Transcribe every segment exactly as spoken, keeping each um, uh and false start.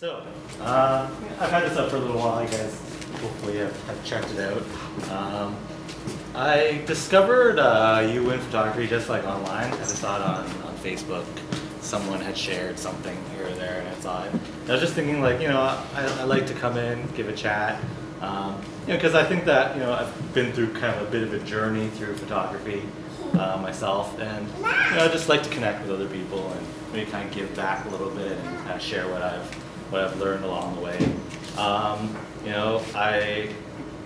So, uh, I've had this up for a little while, you guys hopefully have, have checked it out. Um, I discovered uh, UWin Photography just like online. I just saw it on, on Facebook. Someone had shared something here or there, and I saw it. And I was just thinking, like, you know, I, I like to come in, give a chat. Um, you know, because I think that, you know, I've been through kind of a bit of a journey through photography uh, myself, and you know, I just like to connect with other people and maybe kind of give back a little bit and kind of share what I've what I've learned along the way. Um, you know, I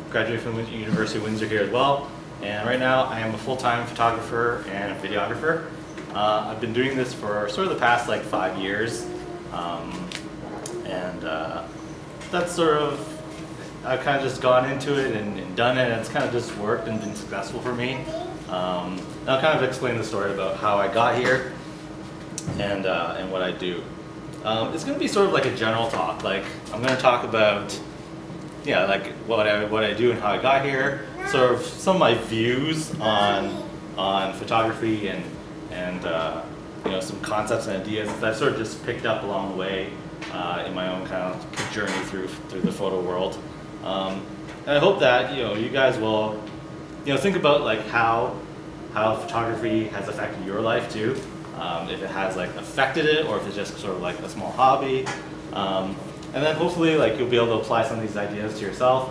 graduated from the University of Windsor here as well, and right now I am a full-time photographer and a videographer. Uh, I've been doing this for sort of the past like five years, um, and uh, that's sort of, I've kind of just gone into it and, and done it, and it's kind of just worked and been successful for me. Um, and I'll kind of explain the story about how I got here and, uh, and what I do. Um, it's going to be sort of like a general talk. Like, I'm going to talk about, yeah, like what I what I do and how I got here. Sort of some of my views on on photography and and uh, you know, some concepts and ideas that I've sort of just picked up along the way uh, in my own kind of journey through through the photo world. Um, and I hope that, you know, you guys will, you know, think about like how how photography has affected your life too. Um, if it has like affected it, or if it's just sort of like a small hobby, um, and then hopefully like you'll be able to apply some of these ideas to yourself.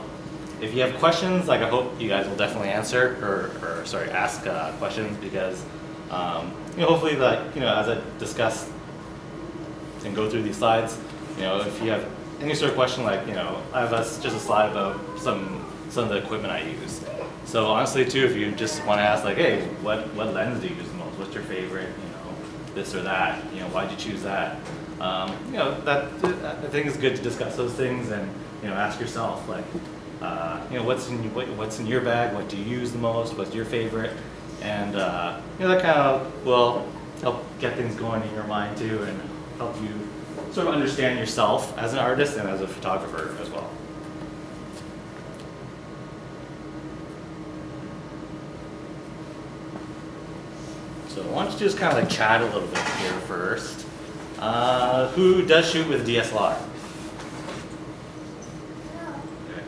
If you have questions, like I hope you guys will definitely answer or, or sorry, ask uh, questions, because um, you know, hopefully like, you know, as I discuss and go through these slides, you know, if you have any sort of question, like, you know, I have a, just a slide about some some of the equipment I use. So honestly too, if you just want to ask like, hey, what what lens do you use the most? What's your favorite? You know, this or that, you know, why'd you choose that? Um, you know, that, I think it's good to discuss those things and, you know, ask yourself, like, uh, you know, what's in, what, what's in your bag, what do you use the most, what's your favorite? And, uh, you know, that kind of will help get things going in your mind too, and help you sort of understand yourself as an artist and as a photographer as well. So why don't you just kind of like chat a little bit here first. Uh, who does shoot with D S L R? Okay.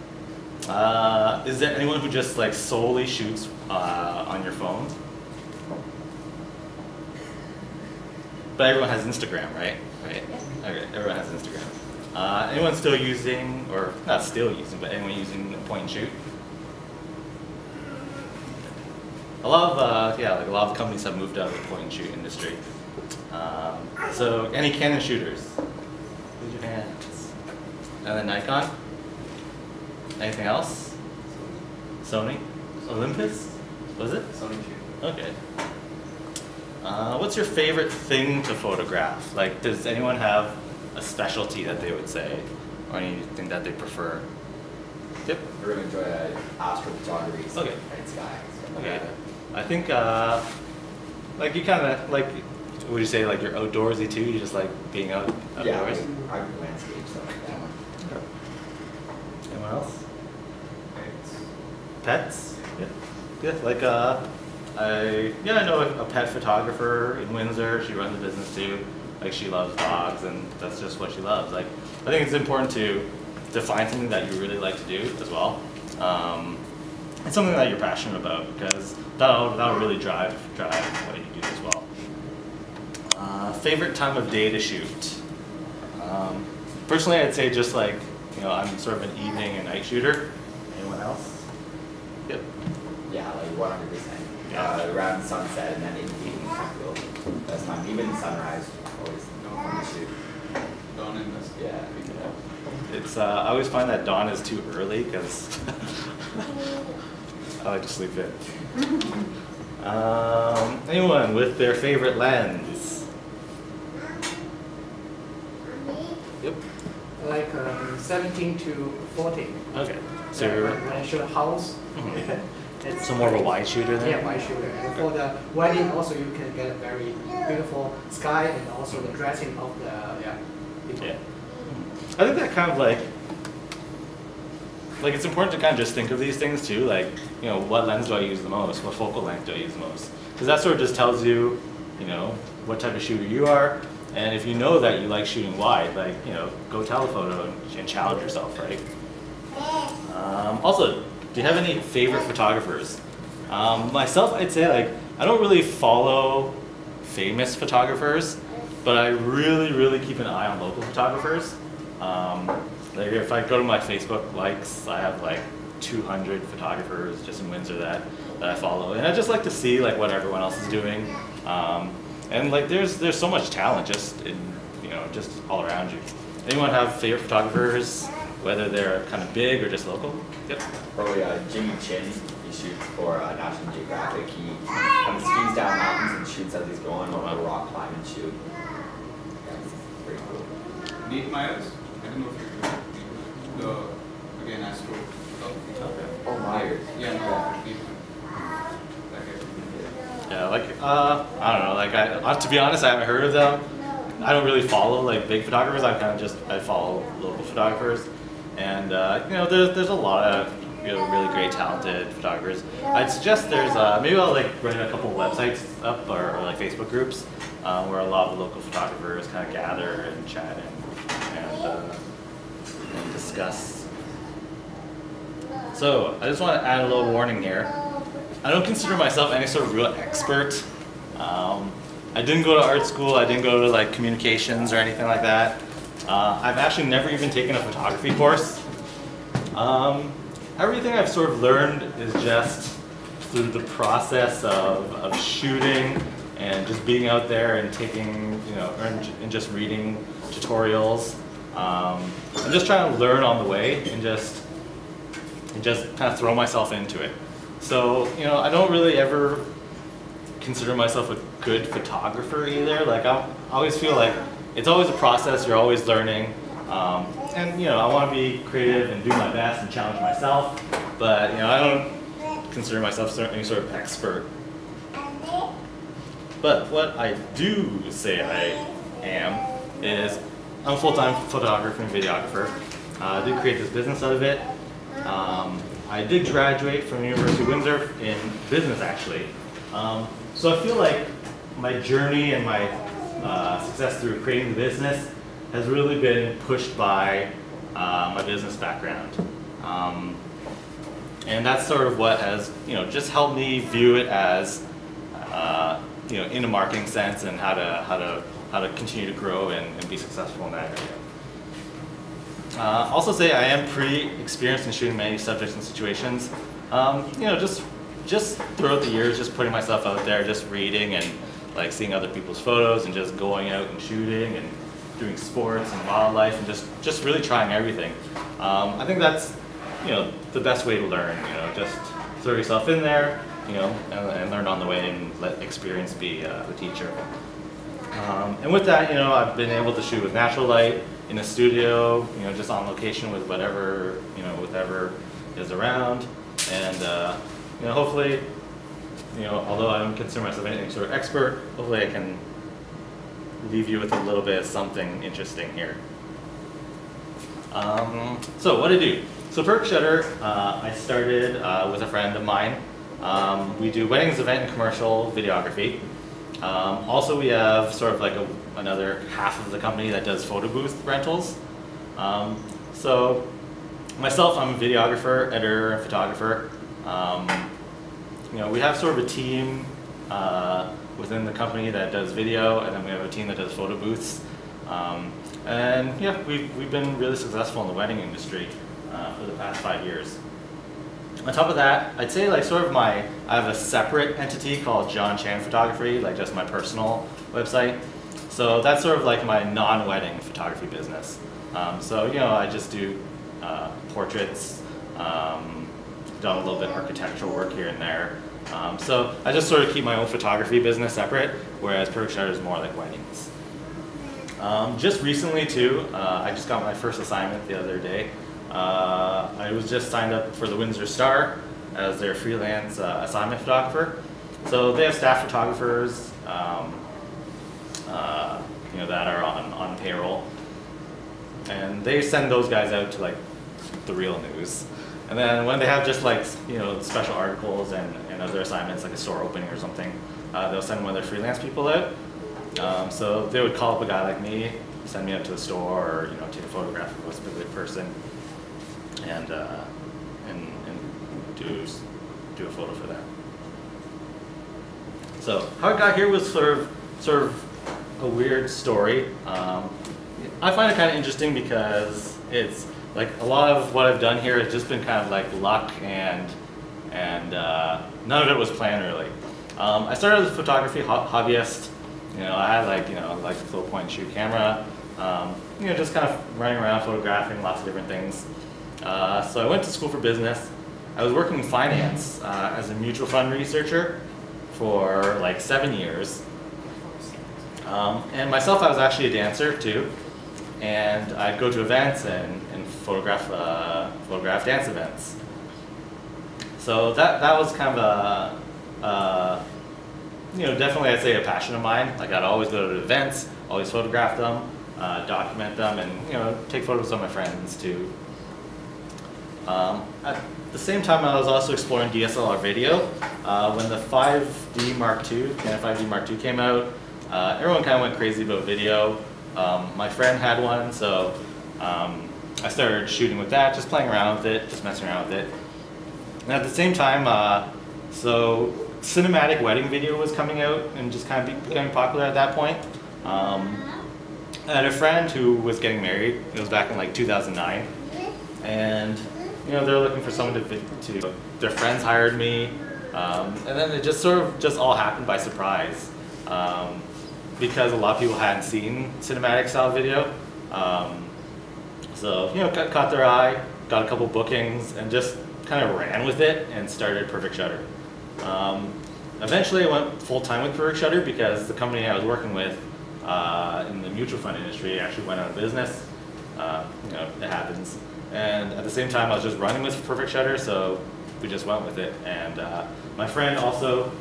Uh, is there anyone who just like solely shoots uh, on your phone? But everyone has Instagram, right? Right. Okay. Everyone has Instagram. Uh, anyone still using, or not still using, but anyone using point and shoot? A lot of uh, yeah, like a lot of companies have moved out of the point and shoot industry. Um, so, any Canon shooters? Raise your hands. And then Nikon. Anything else? Sony. Olympus. Was it? Sony shooter. Okay. Uh, what's your favorite thing to photograph? Like, does anyone have a specialty that they would say, or anything that they prefer? Yep. I really enjoy uh, astrophotography. So okay. Night sky. So okay. Yeah. I think, uh, like you kind of like, would you say like you're outdoorsy too? You just like being out outdoors. Yeah, I mean, I do landscape stuff like that. Sure. Anyone else? Pets. Pets? Yeah. Yeah. Like, uh, I yeah, I know a, a pet photographer in Windsor. She runs a business too. Like, she loves dogs, and that's just what she loves. Like, I think it's important to to find something that you really like to do as well. Um, It's something that you're passionate about, because that'll, that'll really drive drive what you do as well. Uh, favorite time of day to shoot? Um, personally, I'd say just like, you know, I'm sort of an evening and night shooter. Anyone else? Yep. Yeah, like one hundred percent. Yeah. Uh, around sunset and then in the evening, that's time. Even sunrise, always don't want to shoot. Dawn in this. Yeah. yeah. It's, uh, I always find that dawn is too early, because I like to sleep in. Um, anyone with their favorite lens? Yep. Like um, seventeen to forty. Okay. So uh, when I shoot a house, mm-hmm. it's so more of a wide shooter then? Yeah, wide shooter. And for the wedding also, you can get a very beautiful sky, and also the dressing of the yeah. People. Yeah. I think that kind of like. Like, it's important to kind of just think of these things too, like, you know, what lens do I use the most? What focal length do I use the most? Because that sort of just tells you, you know, what type of shooter you are, And if you know that you like shooting wide, like, you know, go telephoto and, and challenge yourself, right? Um, also, do you have any favorite photographers? Um, myself, I'd say, like, I don't really follow famous photographers, but I really, really keep an eye on local photographers. Um, like, if I go to my Facebook likes, I have, like, two hundred photographers just in Windsor that, that I follow. And I just like to see, like, what everyone else is doing. Um, And like, there's there's so much talent just in, you know, just all around you. Anyone have favorite photographers, whether they're kind of big or just local? Yep. Probably uh, Jimmy Chin. He shoots for uh, National Geographic. He kind of skis down mountains and shoots as he's going on a rock climb and shoot. That's pretty cool. Nate Myers. I don't know if you know the again astro photography. Oh, Myers. Yeah. No, Nate. Yeah, like, uh, I don't know, like, I, to be honest, I haven't heard of them. I don't really follow, like, big photographers. I kind of just, I follow local photographers. And, uh, you know, there's, there's a lot of, you know, really great, talented photographers. I'd suggest there's, uh, maybe I'll, like, bring a couple websites up or, or like, Facebook groups uh, where a lot of local photographers kind of gather and chat and, and, uh, and discuss. So, I just want to add a little warning here. I don't consider myself any sort of real expert. Um, I didn't go to art school, I didn't go to like communications or anything like that. Uh, I've actually never even taken a photography course. Um, everything I've sort of learned is just through the process of, of shooting and just being out there and taking, you know, and, and just reading tutorials. Um, I'm just trying to learn on the way and just, and just kind of throw myself into it. So, you know, I don't really ever consider myself a good photographer either. Like, I always feel like it's always a process, you're always learning. Um, and, you know, I want to be creative and do my best and challenge myself. But, you know, I don't consider myself any sort of expert. But what I do say I am is I'm a full-time photographer and videographer. Uh, I did create this business out of it. Um, I did graduate from the University of Windsor in business, actually. Um, so I feel like my journey and my uh, success through creating the business has really been pushed by uh, my business background. Um, and that's sort of what has, you know, just helped me view it as, uh, you know, in a marketing sense and how to, how to, how to continue to grow and, and be successful in that area. Uh, also say I am pretty experienced in shooting many subjects and situations. Um, you know, just just throughout the years, just putting myself out there, just reading and like seeing other people's photos and just going out and shooting and doing sports and wildlife and just just really trying everything. Um, I think that's, you know, the best way to learn. You know, just throw yourself in there, you know, and, and learn on the way and let experience be uh, the teacher. Um, and with that, you know, I've been able to shoot with natural light, in a studio, you know, just on location with whatever, you know, whatever is around. And, uh, you know, hopefully, you know, although I don't consider myself any sort of expert, hopefully I can leave you with a little bit of something interesting here. Um, so what to do? So Perfect Shutter, uh, I started uh, with a friend of mine. Um, we do weddings, event, and commercial videography. Um, also, we have sort of like a, another half of the company that does photo booth rentals. Um, so myself, I'm a videographer, editor, and photographer. Um, you know, we have sort of a team uh, within the company that does video, and then we have a team that does photo booths. Um, and yeah, we've, we've been really successful in the wedding industry uh, for the past five years. On top of that, I'd say like sort of my, I have a separate entity called John Chan Photography, like just my personal website. So that's sort of like my non-wedding photography business. Um, so, you know, I just do uh, portraits, um, done a little bit of architectural work here and there. Um, so I just sort of keep my own photography business separate, whereas Perfect Shutter is more like weddings. Um, just recently too, uh, I just got my first assignment the other day. Uh, I was just signed up for the Windsor Star as their freelance uh, assignment photographer. So they have staff photographers, um, uh, you know, that are on, on payroll, and they send those guys out to like the real news. And then when they have just like, you know, special articles and, and other assignments like a store opening or something, uh, they'll send one of their freelance people out. Um, so they would call up a guy like me, send me up to the store, or you know, take a photograph of a specific person, and uh, and and do do a photo for them. So how I got here was sort of sort of a weird story. Um, I find it kind of interesting because it's like a lot of what I've done here has just been kind of like luck, and and uh, none of it was planned really. Um, I started as a photography ho hobbyist. You know, I had like, you know, like a little point and shoot camera, um, you know, just kind of running around photographing lots of different things. Uh, so I went to school for business. I was working in finance uh, as a mutual fund researcher for like seven years. Um, and myself, I was actually a dancer too. And I'd go to events and, and photograph, uh, photograph dance events. So that, that was kind of a, a you know, definitely I'd say a passion of mine. Like I'd always go to events, always photograph them, uh, document them, and you know, take photos of my friends too. Um, at the same time, I was also exploring D S L R video. Uh, when the five D Mark two, Canon five D Mark two came out, uh, everyone kind of went crazy about video. Um, my friend had one, so um, I started shooting with that, just playing around with it, just messing around with it. And at the same time, uh, so. cinematic wedding video was coming out and just kind of becoming popular at that point. Um, I had a friend who was getting married. It was back in like two thousand nine, and you know, they were looking for someone to, to their friends hired me, um, and then it just sort of just all happened by surprise, um, because a lot of people hadn't seen cinematic style video, um, so you know, got, caught their eye, got a couple bookings, and just kind of ran with it and started Perfect Shutter. Um, eventually I went full-time with Perfect Shutter because the company I was working with uh, in the mutual fund industry actually went out of business. Uh, you know, it happens. And at the same time I was just running with Perfect Shutter, so we just went with it. And uh, my friend also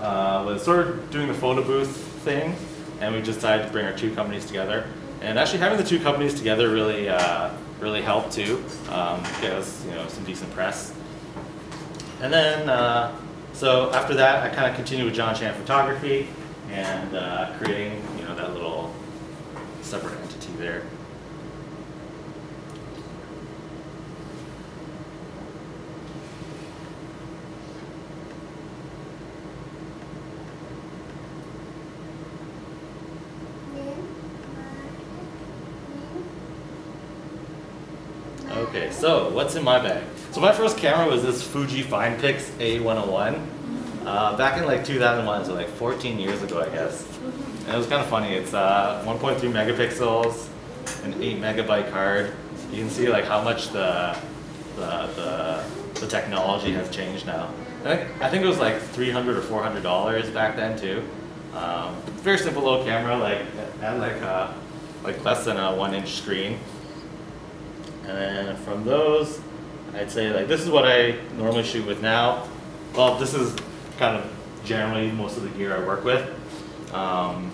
uh, was sort of doing the photo booth thing, and we decided to bring our two companies together. And actually having the two companies together really, uh, really helped too. Um, get us, you know, some decent press. And then uh, so after that, I kind of continued with John Chan Photography and uh, creating, you know, that little separate entity there. Okay, so what's in my bag? So my first camera was this Fuji FinePix A one oh one, uh, back in like two thousand one, so like fourteen years ago, I guess. And it was kind of funny. It's uh, one point three megapixels, an eight megabyte card. You can see like how much the the, the, the technology has changed now. I think, I think it was like three hundred or four hundred dollars back then too. Um, very simple little camera, like had like a, like less than a one inch screen. And then from those, I'd say like this is what I normally shoot with now. Well, this is kind of generally most of the gear I work with. Um,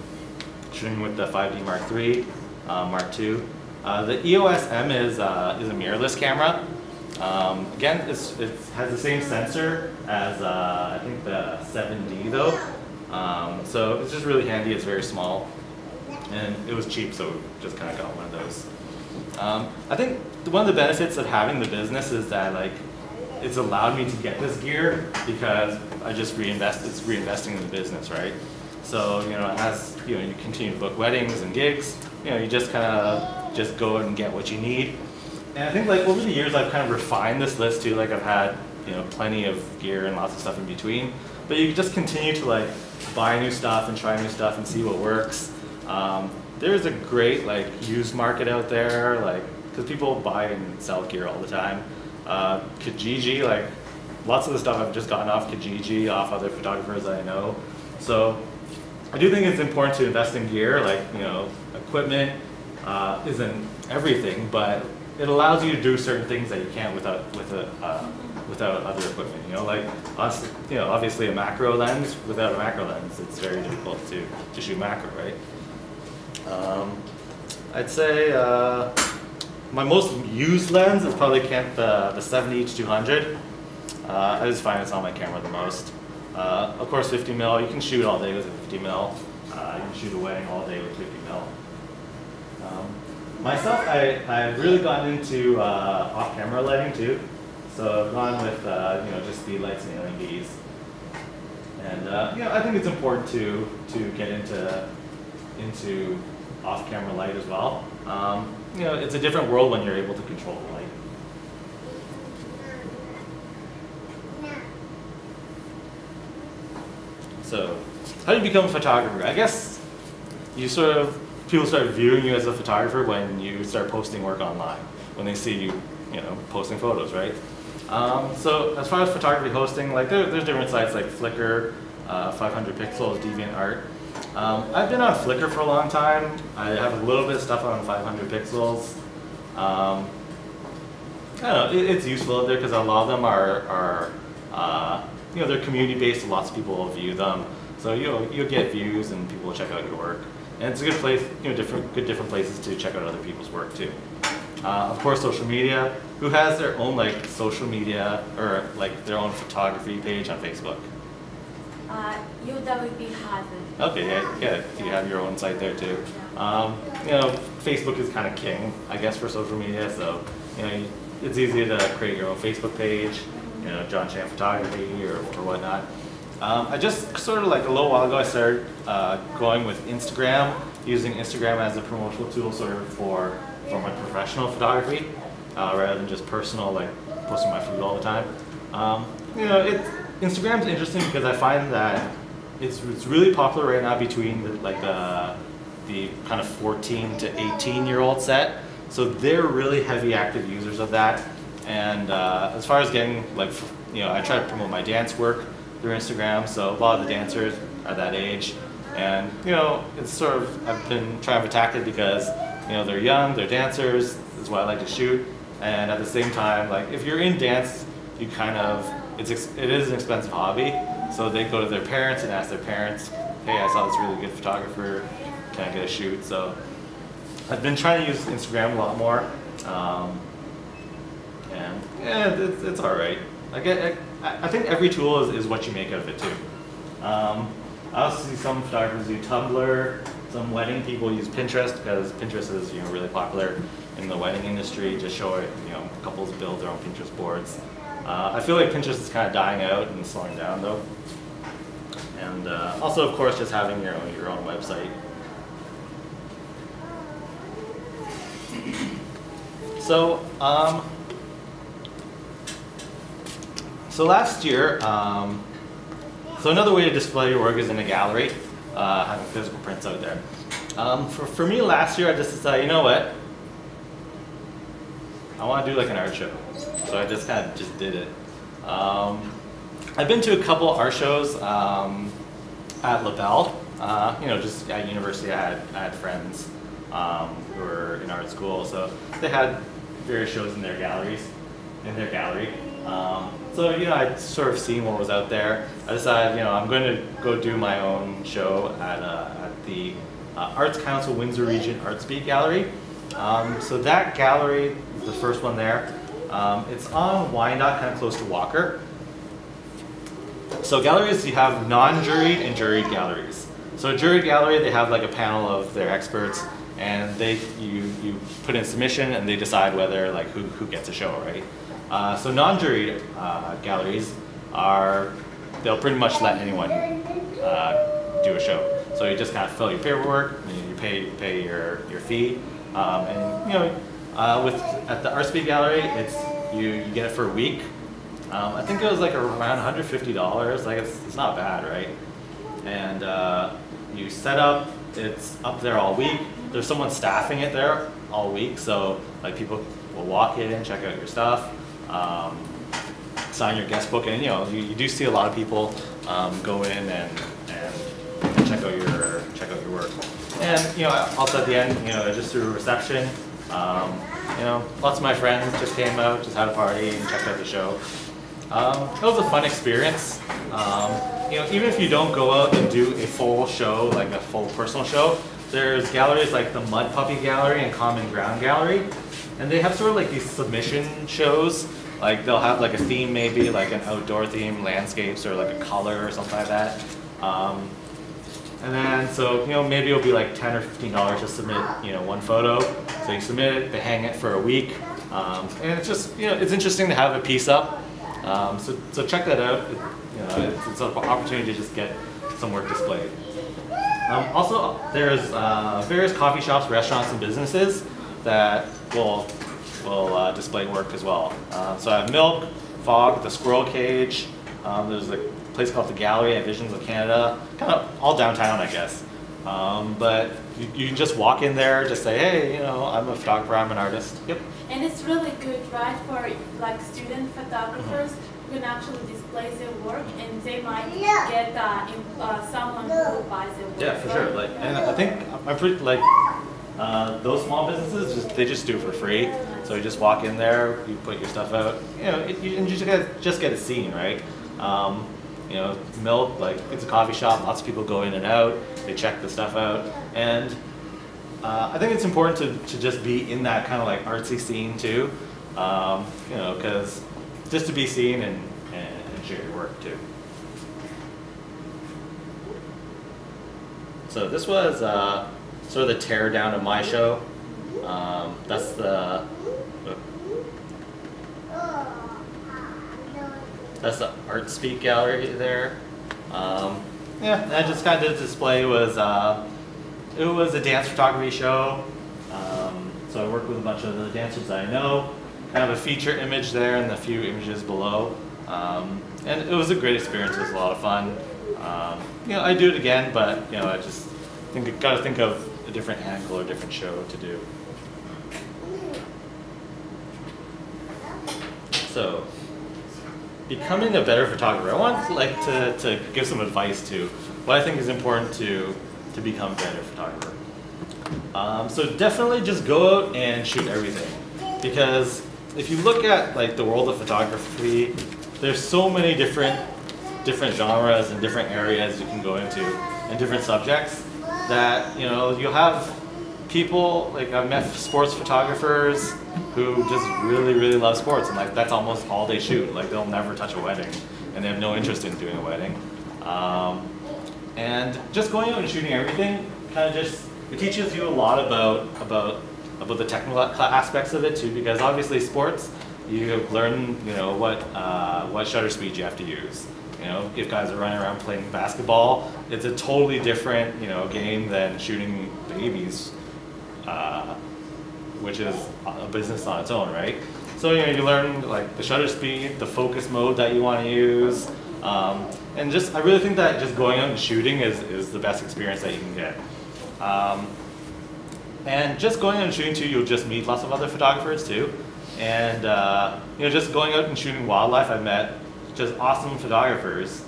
shooting with the five D Mark three, uh, Mark two. Uh, the E O S M is uh, is a mirrorless camera. Um, again, it's, it has the same sensor as uh, I think the seven D though. Um, so it's just really handy. It's very small, and it was cheap, so we just kind of got one of those. Um, I think one of the benefits of having the business is that like it's allowed me to get this gear because I just reinvest. It's reinvesting in the business, right? So you know, as you know, you continue to book weddings and gigs. You know, you just kind of just go and get what you need. And I think like over the years, I've kind of refined this list too. Like I've had you know plenty of gear and lots of stuff in between, but you just continue to like buy new stuff and try new stuff and see what works. Um, There's a great like used market out there, like because people buy and sell gear all the time. Uh, Kijiji, like lots of the stuff I've just gotten off Kijiji, off other photographers that I know. So I do think it's important to invest in gear, like you know, equipment uh, isn't everything, but it allows you to do certain things that you can't without with a uh, without other equipment. You know, like us, you know, obviously a macro lens. Without a macro lens, it's very difficult to to shoot macro, right? Um, I'd say uh, my most used lens is probably Camp, uh, the seventy to two hundred. Uh, I just find it's on my camera the most. Uh, of course, fifty mil, you can shoot all day with a fifty mil. Uh, you can shoot a wedding all day with fifty mil. Um, myself, I, I've really gotten into uh, off-camera lighting too. So I've gone with uh, you know, just speed lights and L E Ds. And uh, you know, I think it's important to to get into into off-camera light as well. Um, you know, it's a different world when you're able to control the light. So, how did you become a photographer? I guess you sort of people start viewing you as a photographer when you start posting work online, when they see you, you know, posting photos, right? Um, so as far as photography hosting, like there, there's different sites like Flickr, uh, five hundred pixels, DeviantArt. Um, I've been on Flickr for a long time. I have a little bit of stuff on five hundred pixels. Um, I don't know, it, it's useful out there because a lot of them are, are uh, you know, they're community-based. Lots of people will view them, so you know, you'll get views and people will check out your work. And it's a good place, you know, different good different places to check out other people's work too. Uh, of course, social media. Who has their own like social media or like their own photography page on Facebook? Uh, U W B has it. Okay, yeah, yeah, you have your own site there too. Um, you know, Facebook is kind of king, I guess, for social media. So you know, it's easy to create your own Facebook page. You know, John Chan Photography or, or whatnot. Um, I just sort of like a little while ago, I started uh, going with Instagram, using Instagram as a promotional tool sort of for. For my professional photography, uh, rather than just personal, like posting my food all the time. Um, you know, it's, Instagram's interesting because I find that it's it's really popular right now between the, like the the kind of fourteen to eighteen year old set. So they're really heavy active users of that. And uh, as far as getting like, you know, I try to promote my dance work through Instagram. So a lot of the dancers are that age, and you know, it's sort of I've been trying to attack it because. You know, they're young, they're dancers, that's why I like to shoot. And at the same time, like if you're in dance, you kind of, it's ex it is an expensive hobby. So they go to their parents and ask their parents, hey, I saw this really good photographer, can I get a shoot? So I've been trying to use Instagram a lot more. Um, and yeah, it's, it's all right. Like, I, I think every tool is, is what you make out of it too. Um, I also see some photographers do Tumblr. Some wedding people use Pinterest because Pinterest is, you know, really popular in the wedding industry. Just show it, you know, couples build their own Pinterest boards. Uh, I feel like Pinterest is kind of dying out and slowing down though. And uh, also, of course, just having your own your own website. So, um, so last year, um, so another way to display your work is in a gallery. Uh, having physical prints out there. Um, for, for me last year, I just decided, you know what? I want to do like an art show. So I just kind of just did it. Um, I've been to a couple art shows um, at LaBelle. Uh, you know, just at university, I had, I had friends um, who were in art school. So they had various shows in their galleries, in their gallery. Um, So, you know, I'd sort of seen what was out there. I decided, you know, I'm going to go do my own show at, uh, at the uh, Arts Council Windsor Region Artspeak Gallery. Um, so that gallery is the first one there. Um, it's on Wyandotte, kind of close to Walker. So galleries, you have non-juried and juried galleries. So a juried gallery, they have like a panel of their experts, and they you, you put in submission, and they decide whether, like, who, who gets a show, right? Uh, so non-juried uh, galleries are, they'll pretty much let anyone uh, do a show. So you just kind of fill your paperwork, and you pay, pay your, your fee. Um, and you know, uh, with, at the Artspeak Gallery, it's, you, you get it for a week. Um, I think it was like around one hundred fifty dollars, like it's, it's not bad, right? And uh, you set up, it's up there all week. There's someone staffing it there all week, so like people will walk in, check out your stuff. Um, sign your guest book, and you know you, you do see a lot of people um, go in and, and check out your check out your work. And you know, also at the end, you know, just through reception, um, you know, lots of my friends just came out, just had a party, and checked out the show. Um, it was a fun experience. Um, you know, even if you don't go out and do a full show, like a full personal show, there's galleries like the Mud Puppy Gallery and Common Ground Gallery. And they have sort of like these submission shows. Like they'll have like a theme maybe, like an outdoor theme, landscapes, or like a color or something like that. Um, And then, so, you know, maybe it'll be like ten or fifteen dollars to submit, you know, one photo. So you submit it, they hang it for a week. Um, and it's just, you know, it's interesting to have a piece up. Um, so, so check that out. It, you know, it's, it's an opportunity to just get some work displayed. Um, also, there's uh, various coffee shops, restaurants, and businesses that will, will uh, display work as well. Uh, so I have Milk Fog, the Squirrel Cage. Um, there's a place called the Gallery at Visions of Canada, kind of all downtown, I guess. Um, but you, you can just walk in there, just say, hey, you know, I'm a photographer, I'm an artist. Yep. And it's really good, right, for like student photographers who can actually display their work, and they might get uh, uh, someone who buys their work. Yeah, for sure. Like, and I think I'm pretty like. Uh, those small businesses, just, they just do it for free. So you just walk in there, you put your stuff out, you know, it, you, and you just get, just get it seen, right? Um, you know, Milk, like, it's a coffee shop, lots of people go in and out, they check the stuff out. And uh, I think it's important to, to just be in that kind of like artsy scene too, um, you know, because just to be seen and, and, and share your work too. So this was, uh, sort of the tear down of my show. Um, that's the uh, that's the Artspeak Gallery there. Um, yeah, and I just kind of display was uh, it was a dance photography show. Um, so I worked with a bunch of the dancers that I know. I have a feature image there and a few images below. Um, and it was a great experience. It was a lot of fun. Um, you know, I do it again, but you know, I just think got to think of a different angle or a different show to do. So, becoming a better photographer, I want to, like to, to give some advice to what I think is important to to become a better photographer. Um, so definitely just go out and shoot everything, because if you look at like the world of photography, there's so many different different genres and different areas you can go into and different subjects. That, you know, you'll have people, like I've met sports photographers who just really, really love sports, and like that's almost all they shoot. Like they'll never touch a wedding, and they have no interest in doing a wedding. Um, and just going out and shooting everything kind of just, it teaches you a lot about, about, about the technical aspects of it too, because obviously sports, you learn, you know, what, uh, what shutter speed you have to use. You know, if guys are running around playing basketball, it's a totally different, you know, game than shooting babies, uh, which is a business on its own, right? So, you know, you learn like the shutter speed, the focus mode that you want to use, um, and just I really think that just going out and shooting is, is the best experience that you can get. Um, and just going out and shooting too, you'll just meet lots of other photographers too, and uh, you know, just going out and shooting wildlife, I met just awesome photographers.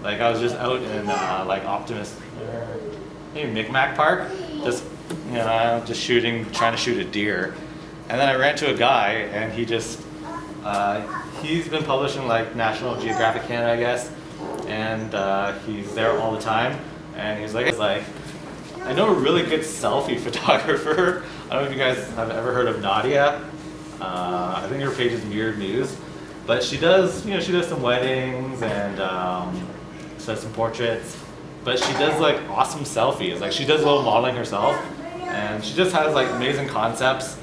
Like I was just out in uh, like Optimist, maybe Micmac Park, just you know, just shooting, trying to shoot a deer, and then I ran to a guy, and he just uh, he's been publishing like National Geographic Canada, I guess, and uh, he's there all the time, and he's like, he's like, I know a really good selfie photographer. I don't know if you guys have ever heard of Nadia. Uh, I think her page is Mirrored News. But she does, you know, she does some weddings and um, she does some portraits. But she does like awesome selfies. Like she does a little modeling herself, and she just has like amazing concepts,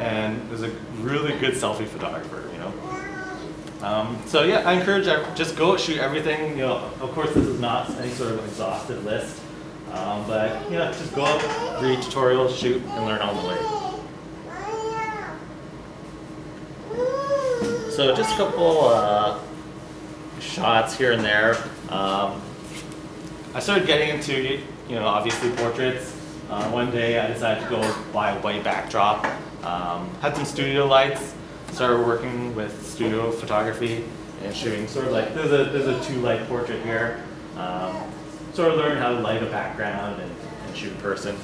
and is a really good selfie photographer, you know. Um, so yeah, I encourage I just go shoot everything. You know, of course this is not any sort of exhaustive list, um, but you know, just go out, read tutorials, shoot, and learn on the way. So just a couple uh, shots here and there. Um, I started getting into, you know, obviously portraits. Uh, one day I decided to go buy a white backdrop. Um, had some studio lights. Started working with studio photography and shooting sort of like, there's a, there's a two light portrait here. Um, sort of learned how to light a background and, and shoot in person.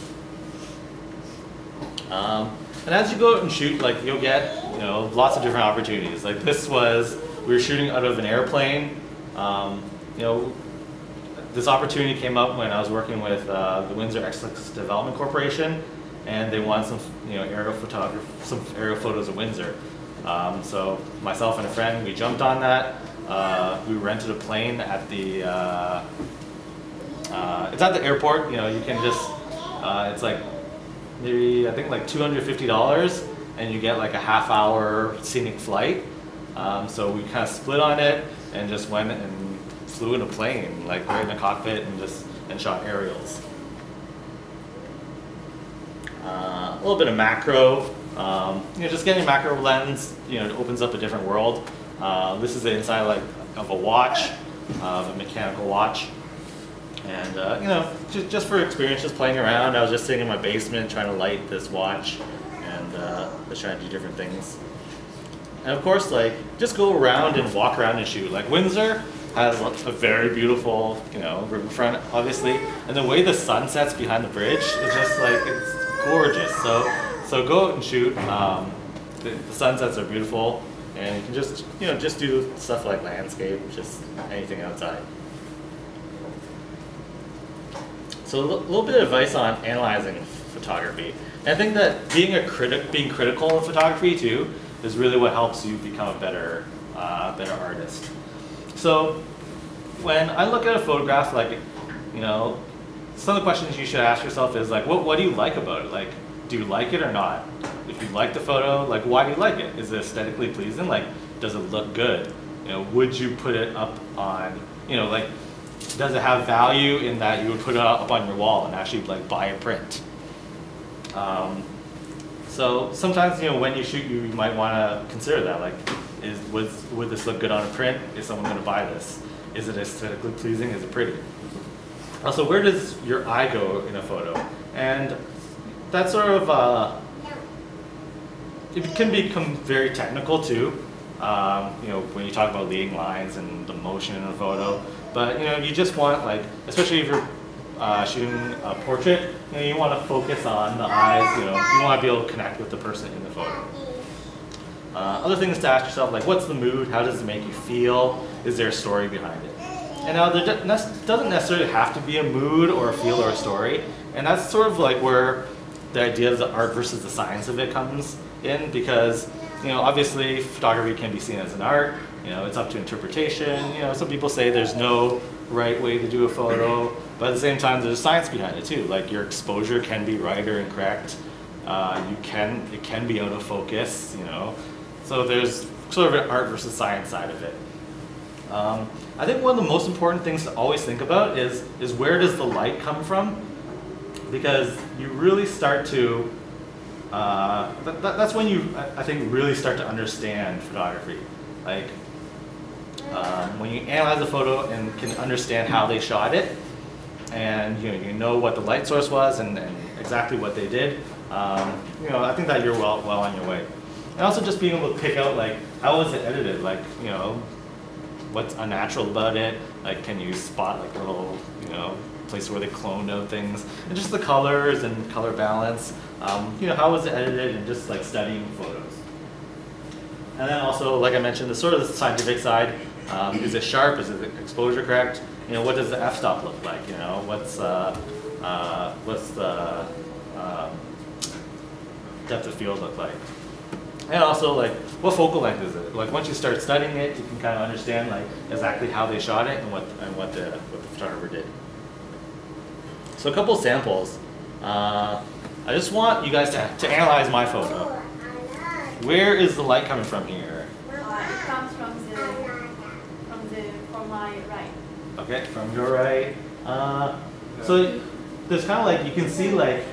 Um, and as you go out and shoot, like you'll get, you know, lots of different opportunities. Like this was, we were shooting out of an airplane. Um, you know, this opportunity came up when I was working with uh, the Windsor Excess Development Corporation, and they wanted some, you know, aerial photography, some aerial photos of Windsor. Um, so myself and a friend, we jumped on that. Uh, we rented a plane at the uh, uh, it's at the airport, you know, you can just, uh, it's like maybe, I think like two hundred fifty dollars, and you get like a half hour scenic flight. Um, so we kind of split on it and just went and flew in a plane, like right in the cockpit, and just, and shot aerials. Uh, a little bit of macro, um, you know, just getting a macro lens, you know, it opens up a different world. Uh, this is the inside like of a watch, uh, of a mechanical watch, and uh, you know, just, just for experience, just playing around. I was just sitting in my basement trying to light this watch, and uh, was trying to do different things. And of course, like just go around and walk around and shoot. Like Windsor has a very beautiful, you know, riverfront, obviously, and the way the sun sets behind the bridge is just like it's gorgeous. So, so go out and shoot. Um, the, the sunsets are beautiful, and you can just, you know, just do stuff like landscape, just anything outside. So a little bit of advice on analyzing photography. And I think that being a critic, being critical in photography too, is really what helps you become a better, uh, better artist. So, when I look at a photograph, like, you know, some of the questions you should ask yourself is like, what, what do you like about it? Like, do you like it or not? If you like the photo, like, why do you like it? Is it aesthetically pleasing? Like, does it look good? You know, would you put it up on, you know, like, does it have value in that you would put it up on your wall and actually like buy a print? Um, so sometimes, you know, when you shoot, you, you might want to consider that. Like, is, would, would this look good on a print? Is someone going to buy this? Is it aesthetically pleasing? Is it pretty? Also, where does your eye go in a photo? And that sort of, uh, it can become very technical too, um, you know, when you talk about leading lines and the motion in a photo. But, you know, you just want, like, especially if you're uh, shooting a portrait, you know, you want to focus on the eyes, you know, you want to be able to connect with the person in the photo. Uh, other things to ask yourself, like, what's the mood? How does it make you feel? Is there a story behind it? And now there doesn't necessarily have to be a mood or a feel or a story, and that's sort of like where the idea of the art versus the science of it comes in, because, you know, obviously photography can be seen as an art. You know, it's up to interpretation. You know, some people say there's no right way to do a photo, but at the same time there's science behind it too. Like, your exposure can be right or incorrect. Uh, you can it can be out of focus. You know, so there's sort of an art versus science side of it. Um, I think one of the most important things to always think about is, is where does the light come from? Because you really start to, uh, that, that, that's when you, I, I think, really start to understand photography. Like, um, when you analyze a photo and can understand how they shot it, and you know, you know what the light source was and, and exactly what they did, um, you know, I think that you're well, well on your way. And also just being able to pick out, like, how was it edited? Like, you know, what's unnatural about it? Like, can you spot like little, you know, places where they cloned out things, and just the colors and color balance. Um, you know, how was it edited, and just like studying photos. And then also, like I mentioned, the sort of the scientific side. Um, is it sharp? Is it exposure correct? You know, what does the f-stop look like? You know, what's uh, uh, what's the um, depth of field look like? And also, like, what focal length is it? Like, once you start studying it, you can kind of understand like exactly how they shot it and what and what the what the photographer did. So a couple samples. Uh, I just want you guys to to analyze my photo. Where is the light coming from here? Uh, it comes from the from the from my right. Okay, from your right. Uh, so there's kind of like you can see like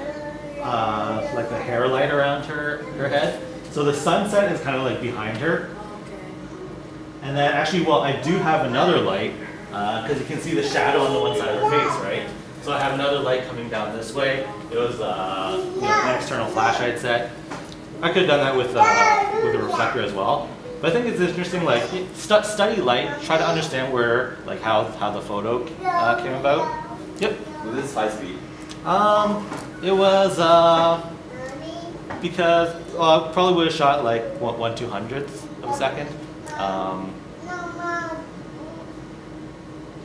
uh, like the hair light around her her head. So the sunset is kind of like behind her. And then actually, well, I do have another light, because uh, you can see the shadow on the one side of her face, right? So I have another light coming down this way. It was uh, you know, an external flashlight set. I could have done that with, uh, with a reflector as well. But I think it's interesting, like, st study light, try to understand where, like, how, how the photo uh, came about. Yep. Was this high speed? Um, it was, uh, because well, I probably would have shot like one, one two hundredth of a second. Um,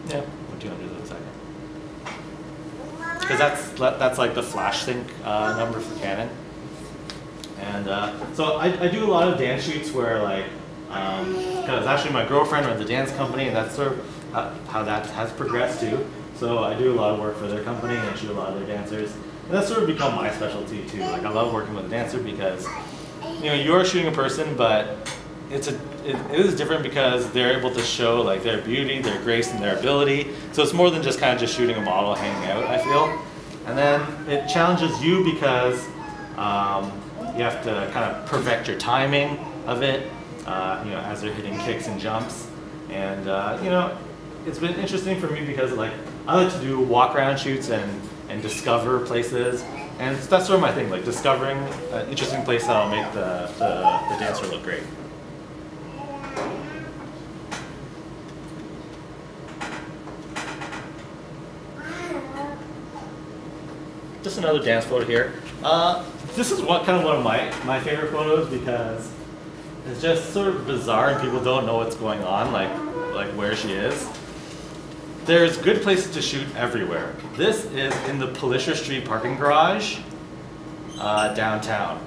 yeah, one two hundredth of a second. Because that's that's like the flash sync uh, number for Canon. And uh, so I, I do a lot of dance shoots where like, because um, actually my girlfriend runs a dance company, and that's sort of how, how that has progressed too. So I do a lot of work for their company and I shoot a lot of their dancers. And that's sort of become my specialty too. Like I love working with a dancer because, you know, you're shooting a person, but it's a it, it is different because they're able to show like their beauty, their grace, and their ability. So it's more than just kind of just shooting a model hanging out, I feel. And then it challenges you because um, you have to kind of perfect your timing of it, uh, you know, as they're hitting kicks and jumps. And uh, you know, it's been interesting for me because like I like to do walk around shoots and and discover places. And that's sort of my thing, like discovering an interesting place that'll make the, the, the dancer look great. Just another dance photo here. Uh, this is what, kind of one of my, my favorite photos because it's just sort of bizarre and people don't know what's going on, like, like where she is. There's good places to shoot everywhere. This is in the Pelissier Street parking garage uh, downtown.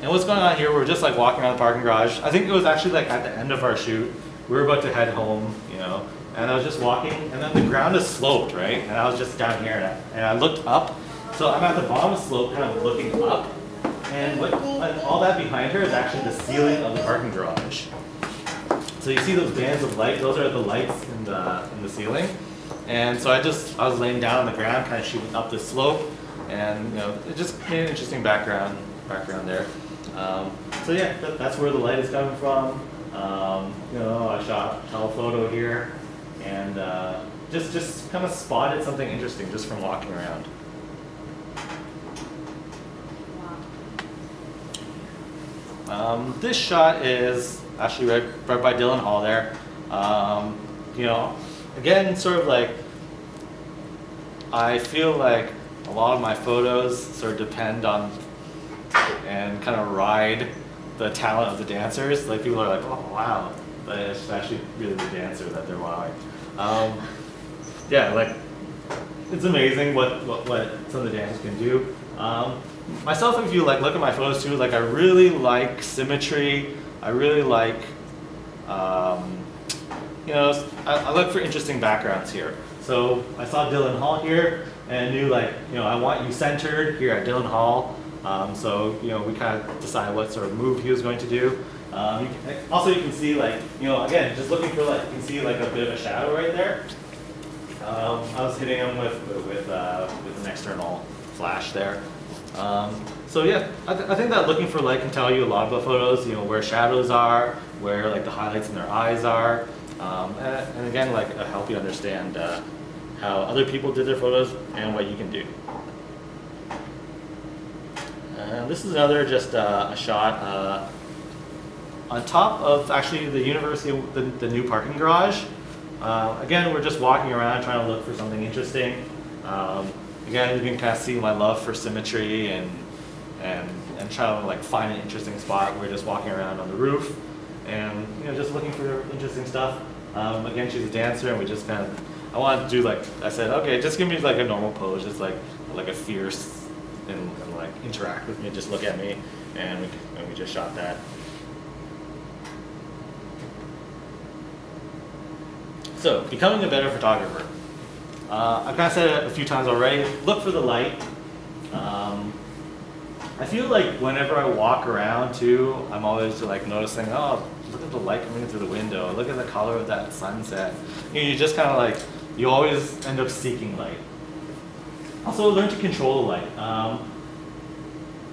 And what's going on here, we're just like walking around the parking garage. I think it was actually like at the end of our shoot. We were about to head home, you know, and I was just walking and then the ground is sloped, right? And I was just down here and I, and I looked up. So I'm at the bottom of the slope kind of looking up. And, what, and all that behind her is actually the ceiling of the parking garage. So you see those bands of light, those are the lights in the, in the ceiling. And so I just, I was laying down on the ground, kind of shooting up this slope, and you know, it just made an interesting background, background there. Um, so yeah, th that's where the light is coming from. Um, you know, I shot a telephoto here, and uh, just, just kind of spotted something interesting just from walking around. Um, this shot is actually right, right by Dylan Hall there. Um, you know. Again, sort of like, I feel like a lot of my photos sort of depend on and kind of ride the talent of the dancers. Like people are like, oh wow, but it's actually really the dancer that they're wowing. Um, yeah, like it's amazing what, what, what some of the dancers can do. Um, myself, if you like look at my photos too, like I really like symmetry. I really like, um, you know, I, I look for interesting backgrounds here. So I saw Dylan Hall here and knew like, you know, I want you centered here at Dylan Hall. Um, so, you know, we kind of decided what sort of move he was going to do. Um, you can, also you can see like, you know, again, just looking for like, you can see like a bit of a shadow right there. Um, I was hitting him with, with, uh, with an external flash there. Um, so yeah, I, th I think that looking for light can tell you a lot about photos, you know, where shadows are, where like the highlights in their eyes are. Um, and, and again, like uh, help you understand uh, how other people did their photos and what you can do. And this is another just uh, a shot uh, on top of actually the university, the, the new parking garage. Uh, again, we're just walking around trying to look for something interesting. Um, again, you can kind of see my love for symmetry and and and trying to like find an interesting spot. We're just walking around on the roof. And you know, just looking for interesting stuff. Um, again, she's a dancer, and we just kind of. I wanted to do like I said. Okay, just give me like a normal pose, just like like a fierce, and, and like interact with me. Just look at me, and we and we just shot that. So, becoming a better photographer. Uh, I've kind of said it a few times already. Look for the light. Um, I feel like whenever I walk around too, I'm always like noticing, oh, look at the light coming through the window. Look at the color of that sunset. You know, you just kind of like, you always end up seeking light. Also, learn to control the light. Um,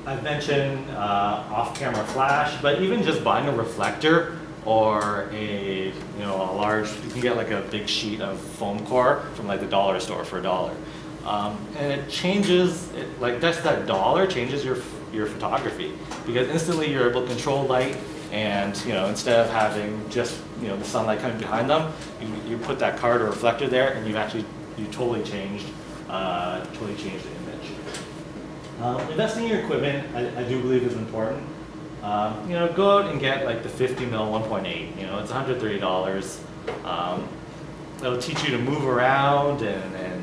I've mentioned uh, off-camera flash, but even just buying a reflector or a, you know, a large, you can get like a big sheet of foam core from like the dollar store for a dollar. Um, and it changes, it, like that's that dollar changes your your photography because instantly you're able to control light, and you know, instead of having just, you know, the sunlight coming behind them, you, you put that card or reflector there, and you've actually you totally changed uh, totally changed the image. Um, investing in your equipment, I, I do believe is important. Um, you know, go out and get like the fifty mil one point eight. You know, it's one hundred thirty dollars. Um, that'll teach you to move around and and.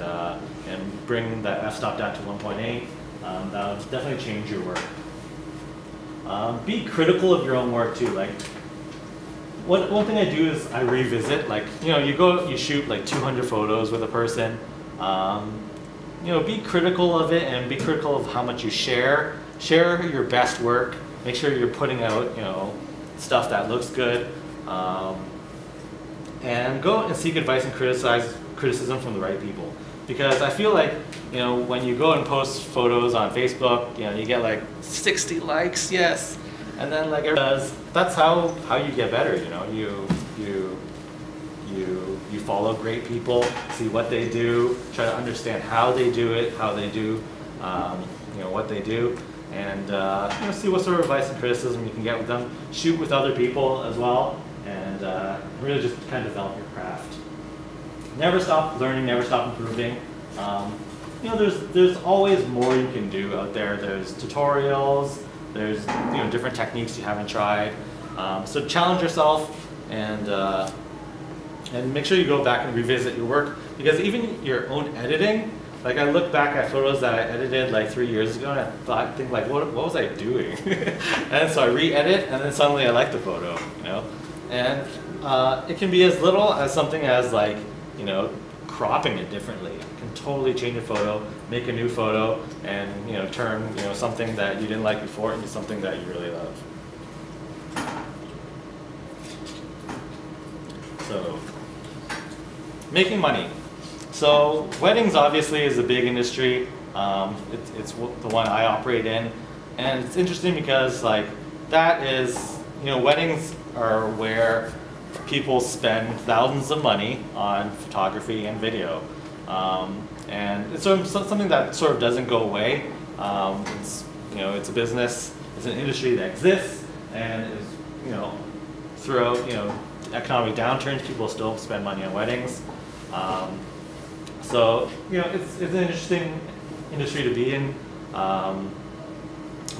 Uh, and bring that f-stop down to one point eight, um, that'll definitely change your work. Um, be critical of your own work too. Like, one, one thing I do is I revisit, like, you know, you go, you shoot like two hundred photos with a person. Um, you know, be critical of it and be critical of how much you share. Share your best work. Make sure you're putting out, you know, stuff that looks good. Um, and go and seek advice and criticize criticism from the right people. Because I feel like, you know, when you go and post photos on Facebook, you know, you get like sixty likes, yes. And then like does that's how how you get better, you know. You you you you follow great people, see what they do, try to understand how they do it, how they do um, you know, what they do, and uh, you know, see what sort of advice and criticism you can get with them. Shoot with other people as well, and uh, really just kind of develop your craft. Never stop learning, never stop improving. Um, you know, there's there's always more you can do out there. There's tutorials. There's, you know, different techniques you haven't tried. Um, so challenge yourself, and uh, and make sure you go back and revisit your work, because even your own editing, like I look back at photos that I edited like three years ago and I thought, think like, what, what was I doing? And so I re-edit, and then suddenly I like the photo, you know? And uh, it can be as little as something as like, you know, cropping it differently. Totally change a photo, make a new photo, and, you know, turn, you know, something that you didn't like before into something that you really love. So, making money. So weddings obviously is a big industry. Um, it, it's w the one I operate in, and it's interesting because like that is, you know, weddings are where people spend thousands of money on photography and video. Um, and it's sort of something that sort of doesn't go away. Um, it's, you know, it's a business, it's an industry that exists, and is, you know, throughout, you know, economic downturns, people still spend money on weddings. Um, so, you know, it's, it's an interesting industry to be in. Um,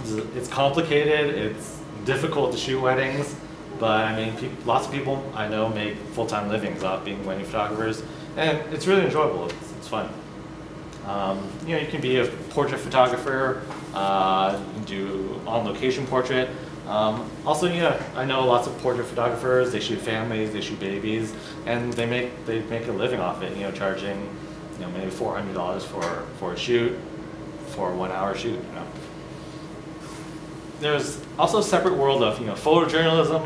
it's, it's complicated, it's difficult to shoot weddings, but I mean, pe- lots of people I know make full-time livings off being wedding photographers. And it's really enjoyable. It's, it's fun. Um, you know, you can be a portrait photographer. Uh, you can do on-location portrait. Um, also, you know, I know lots of portrait photographers. They shoot families, they shoot babies, and they make they make a living off it. You know, charging, you know, maybe four hundred dollars for for a shoot, for a one-hour shoot. You know, there's also a separate world of, you know, photojournalism.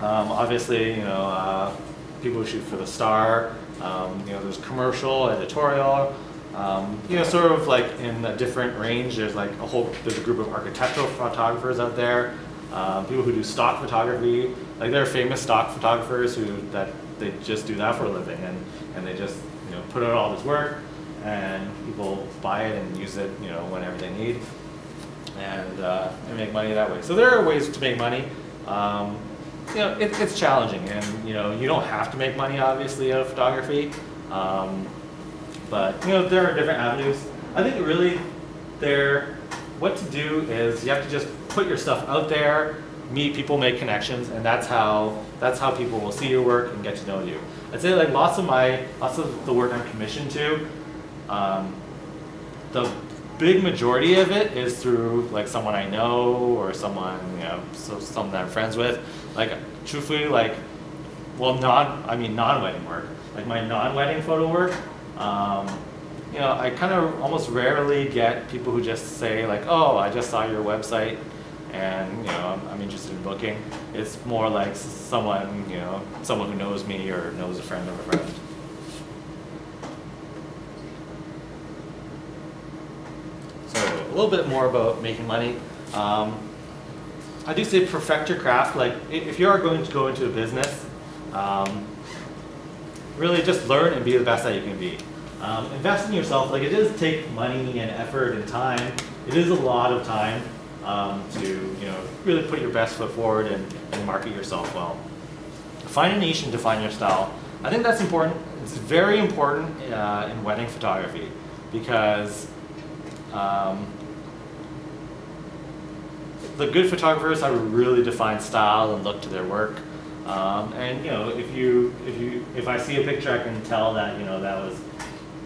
Um, obviously, you know, uh, people who shoot for the Star. Um, you know, there's commercial, editorial, um, you know, sort of like in a different range. There's like a whole, there's a group of architectural photographers out there, uh, people who do stock photography. Like there are famous stock photographers who, that they just do that for a living, and, and they just, you know, put out all this work, and people buy it and use it, you know, whenever they need, and, uh, and make money that way. So there are ways to make money. Um, You know, it, it's challenging, and, you know, you don't have to make money obviously out of photography, um, but, you know, there are different avenues. I think really there, what to do is you have to just put your stuff out there, meet people, make connections, and that's how that's how people will see your work and get to know you. I'd say like lots of my lots of the work I'm commissioned to, um, the big majority of it is through like someone I know or someone, you know, so someone that I'm friends with. Like truthfully, like, well, non I mean non-wedding work, like my non-wedding photo work, um, you know, I kind of almost rarely get people who just say like, oh, I just saw your website, and, you know, I'm, I'm interested in booking. It's more like someone, you know, someone who knows me or knows a friend of a friend. A little bit more about making money. Um, I do say perfect your craft. Like if you are going to go into a business, um, really just learn and be the best that you can be. Um, invest in yourself. Like it does take money and effort and time. It is a lot of time um, to, you know, really put your best foot forward and, and market yourself well. Find a niche and define your style. I think that's important. It's very important uh, in wedding photography because um, the good photographers have a really defined style and look to their work, um, and, you know, if you if you if I see a picture, I can tell that, you know, that was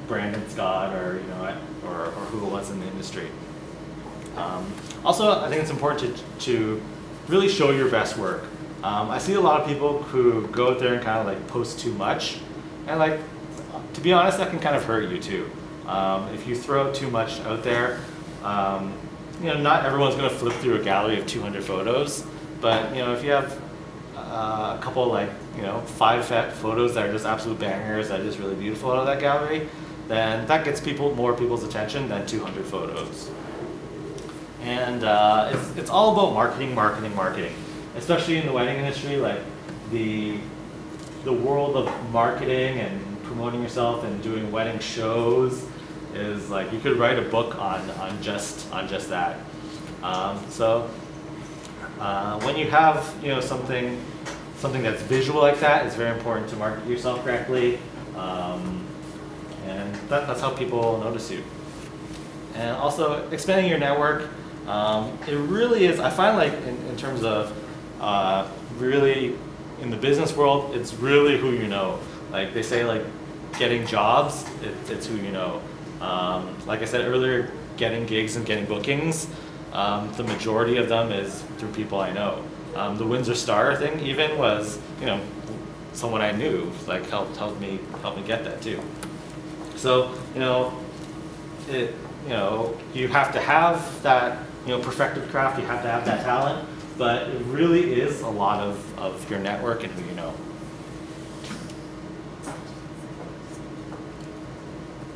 Brandon Scott or, you know, or, or who it was in the industry. Um, also, I think it's important to to really show your best work. Um, I see a lot of people who go out there and kind of like post too much, and like, to be honest, that can kind of hurt you too. Um, if you throw too much out there, um, you know, not everyone's going to flip through a gallery of two hundred photos, but you know, if you have uh, a couple like, you know, five photos that are just absolute bangers, that are just really beautiful out of that gallery, then that gets people, more people's attention than two hundred photos. And uh, it's, it's all about marketing, marketing, marketing. Especially in the wedding industry, like the, the world of marketing and promoting yourself and doing wedding shows is like, you could write a book on, on, just, on just that. Um, so uh, when you have, you know, something, something that's visual like that, it's very important to market yourself correctly. Um, and that, that's how people notice you. And also expanding your network, um, it really is, I find like in, in terms of uh, really in the business world, it's really who you know. Like they say like getting jobs, it, it's who you know. Um, like I said earlier, getting gigs and getting bookings, um, the majority of them is through people I know. Um, the Windsor Star thing even was, you know, someone I knew like helped, helped me, helped me get that too. So, you know, it, you know, you have to have that, you know, perfected craft, you have to have that talent, but it really is a lot of, of your network and who you know.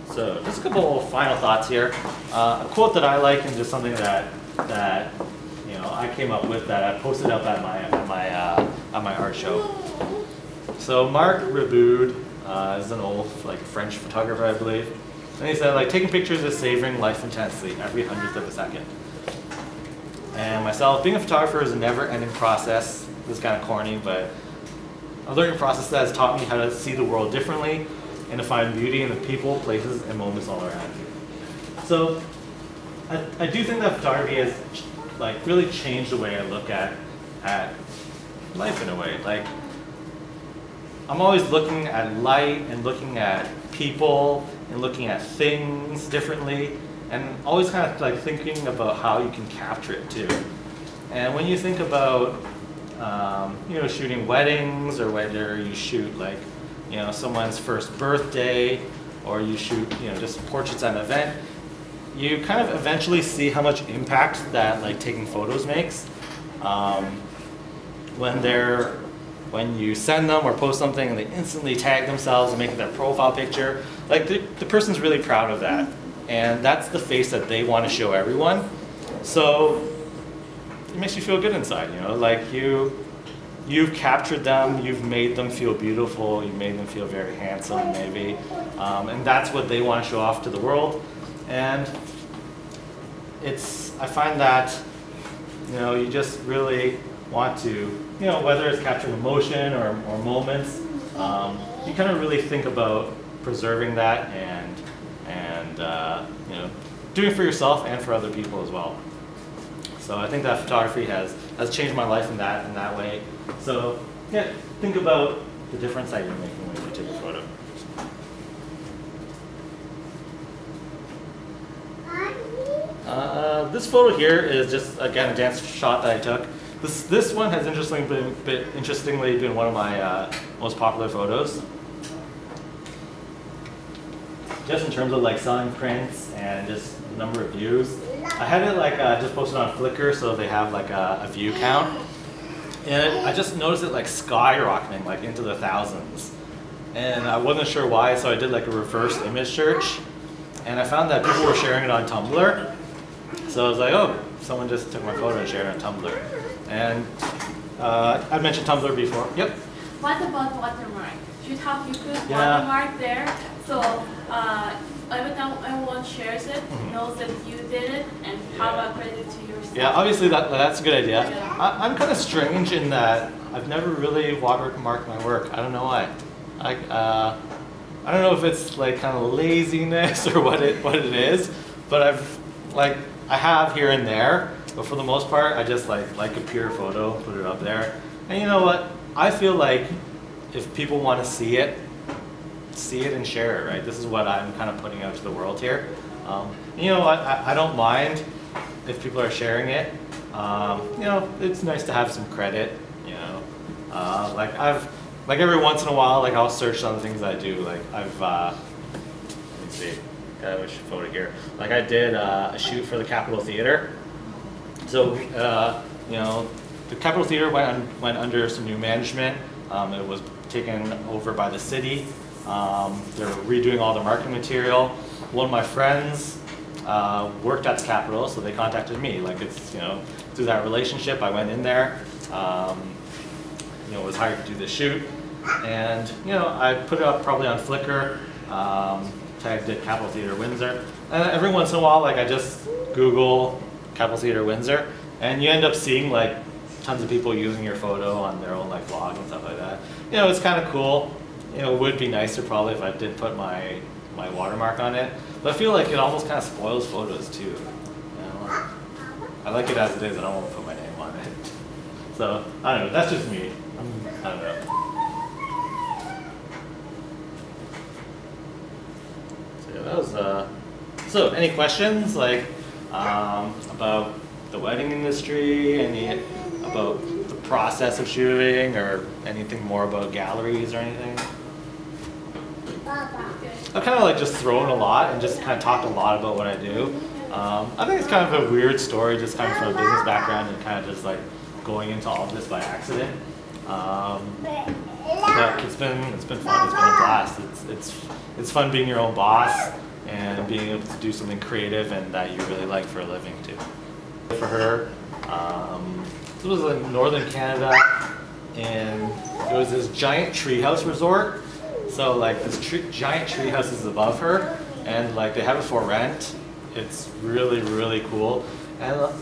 So just a couple of final thoughts here. Uh, a quote that I like and just something that, that you know, I came up with that I posted up at my, at my, uh, at my art show. So Marc Riboud uh, is an old like French photographer, I believe. And he said, like, taking pictures is savoring life intensely, every hundredth of a second. And myself, being a photographer is a never-ending process. This is kind of corny, but a learning process that has taught me how to see the world differently and to find beauty in the people, places, and moments all around you. So I, I do think that photography has, like, really changed the way I look at, at life in a way. Like, I'm always looking at light and looking at people and looking at things differently, and always kind of like thinking about how you can capture it too. And when you think about, um, you know, shooting weddings, or whether you shoot like, you know, someone's first birthday, or you shoot, you know, just portraits at an event, you kind of eventually see how much impact that like taking photos makes. Um, when they're, when you send them or post something and they instantly tag themselves and make it their profile picture, like the, the person's really proud of that. And that's the face that they want to show everyone. So it makes you feel good inside, you know, like you, you've captured them, you've made them feel beautiful, you made them feel very handsome maybe. Um, and that's what they want to show off to the world. And it's, I find that, you know, you just really want to, you know, whether it's capturing emotion or, or moments, um, you kind of really think about preserving that and, and uh, you know, doing it for yourself and for other people as well. So I think that photography has, has changed my life in that, in that way. So yeah, think about the difference that you're making when you take a photo. Uh, this photo here is just, again, a dance shot that I took. This, this one has interestingly been, been, interestingly been one of my uh, most popular photos. Just in terms of like selling prints and just the number of views. I had it like uh, just posted on Flickr, so they have like a, a view count. And it, I just noticed it like skyrocketing like into the thousands. And I wasn't sure why, so I did like a reverse image search. And I found that people were sharing it on Tumblr. So I was like, oh, someone just took my photo and shared it on Tumblr. And uh, I mentioned Tumblr before. Yep. What about watermark? You have you put yeah. watermark there, so uh, every time everyone shares it, mm-hmm. knows that you did it, and yeah. how about credit to yourself? Yeah, obviously that that's a good idea. Yeah. I, I'm kind of strange in that I've never really watermarked my work. I don't know why. I uh, I don't know if it's like kind of laziness or what it what it is, but I've like I have here and there. But for the most part, I just like like a pure photo, put it up there. And you know what? I feel like if people want to see it, see it and share it, right? This is what I'm kind of putting out to the world here. Um, you know what? I, I don't mind if people are sharing it. Um, you know, it's nice to have some credit. you know? Uh, like I've, like every once in a while, like I'll search on the things I do. Like I've, uh, let me see, I wish I photo here. Like I did uh, a shoot for the Capitol Theater. So, uh, you know, the Capitol Theater went, un went under some new management. Um, it was taken over by the city. Um, they're redoing all the marketing material. One of my friends uh, worked at the Capitol, so they contacted me. Like it's, you know, through that relationship, I went in there. Um, you know, was hired to do this shoot, and you know, I put it up probably on Flickr. Um, tagged it Capitol Theater Windsor, and every once in a while, like I just Google Capitol Theater Windsor, and you end up seeing like tons of people using your photo on their own like vlog and stuff like that. You know, it's kind of cool. You know, it would be nicer probably if I did put my my watermark on it, but I feel like it almost kind of spoils photos too. You know? I like it as it is. I don't want to put my name on it. So I don't know. That's just me. I don't know. So yeah, that was uh. So any questions like um, about the wedding industry? Any about the process of shooting or anything more about galleries or anything? I've kind of like just thrown a lot and just kind of talked a lot about what I do. Um, I think it's kind of a weird story just coming from a business background and kind of just like going into all of this by accident. Um, but it's been, it's been fun, it's been a blast. It's, it's, it's fun being your own boss and being able to do something creative and that you really like for a living too. For her, um, this was in northern Canada and it was this giant treehouse resort. So like this tree, giant tree house is above her, and like they have it for rent. It's really, really cool. And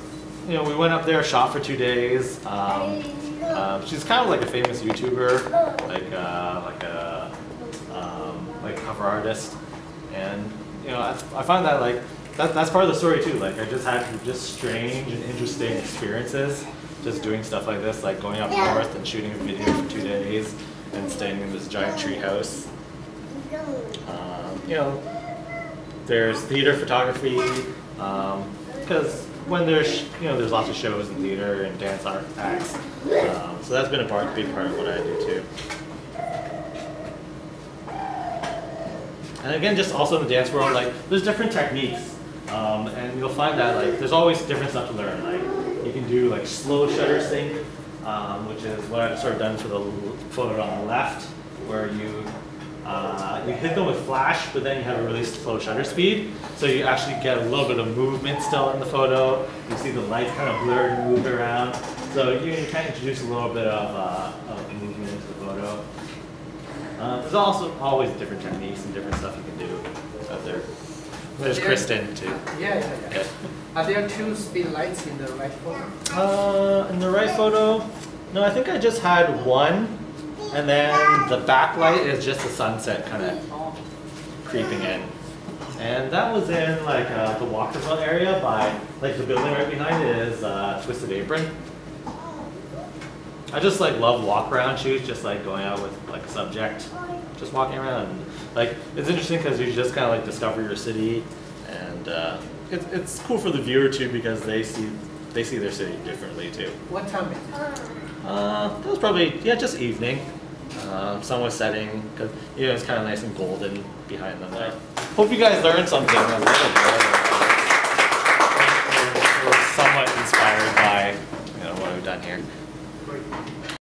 you know, we went up there, shot for two days. Um, uh, she's kind of like a famous YouTuber, like uh, like a um, like cover artist. And you know, I, I find that like that, that's part of the story too. Like I just had just strange and interesting experiences, just doing stuff like this, like going up north and shooting a video for two days. And staying in this giant tree house. Um, you know, there's theater photography, because um, when there's, you know, there's lots of shows in theater and dance art acts. Um, so that's been a part, big part of what I do too. And again, just also in the dance world, like there's different techniques. Um, and you'll find that like there's always different stuff to learn. Like you can do like slow shutter sync, Um, which is what I've sort of done for the photo on the left, where you uh, you hit them with flash, but then you have a really slow shutter speed, so you actually get a little bit of movement still in the photo. You see the lights kind of blurred and moved around, so you can kind of introduce a little bit of, uh, of movement into the photo. Uh, there's also always different techniques and different stuff you can do out there. There's there, Kristen too. Yeah, yeah, yeah. Okay. Are there two speed lights in the right photo? Uh, in the right photo, no. I think I just had one, and then the backlight is just the sunset kind of creeping in, and that was in like uh, the Walkerville area by like the building right behind it is uh, Twisted Apron. I just like love walk around shoots, just like going out with like a subject, just walking around. And, like it's interesting because you just kind of like discover your city, and uh, it's it's cool for the viewer too because they see they see their city differently too. What time is it? Uh, that was probably yeah, just evening. Uh, sun was setting because you know it's kind of nice and golden behind them there. Hope you guys learned something a little bit. We're somewhat inspired by you know what we've done here.